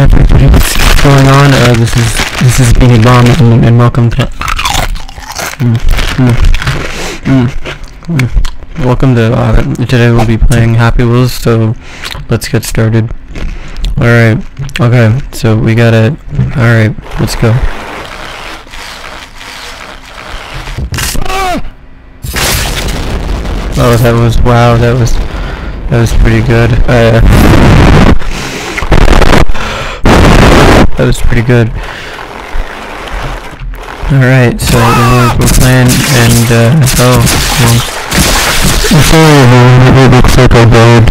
Hey everybody, what's going on? This is BeenieBomb and welcome to today we'll be playing Happy Wheels, so let's get started. Alright, okay, so we got it. Alright, let's go. Oh, that was pretty good. That was pretty good. Alright, so we're playing and oh, it looks like a bird.